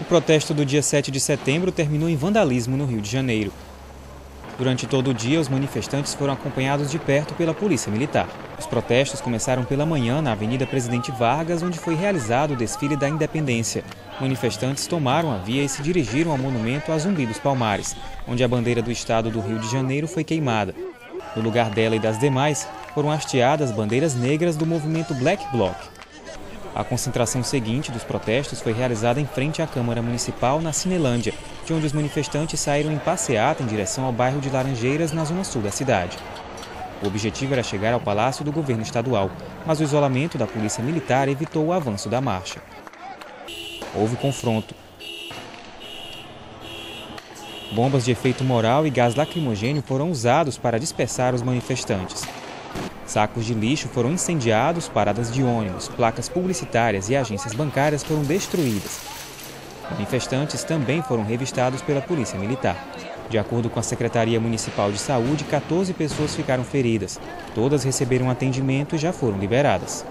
O protesto do dia 7 de setembro terminou em vandalismo no Rio de Janeiro. Durante todo o dia, os manifestantes foram acompanhados de perto pela Polícia Militar. Os protestos começaram pela manhã na Avenida Presidente Vargas, onde foi realizado o desfile da Independência. Manifestantes tomaram a via e se dirigiram ao monumento a Zumbi dos Palmares, onde a bandeira do estado do Rio de Janeiro foi queimada. No lugar dela e das demais, foram hasteadas bandeiras negras do movimento Black Bloc. A concentração seguinte dos protestos foi realizada em frente à Câmara Municipal, na Cinelândia, de onde os manifestantes saíram em passeata em direção ao bairro de Laranjeiras, na zona sul da cidade. O objetivo era chegar ao Palácio do Governo Estadual, mas o isolamento da Polícia Militar evitou o avanço da marcha. Houve confronto. Bombas de efeito moral e gás lacrimogênio foram usados para dispersar os manifestantes. Sacos de lixo foram incendiados, paradas de ônibus, placas publicitárias e agências bancárias foram destruídas. Manifestantes também foram revistados pela Polícia Militar. De acordo com a Secretaria Municipal de Saúde, 14 pessoas ficaram feridas. Todas receberam atendimento e já foram liberadas.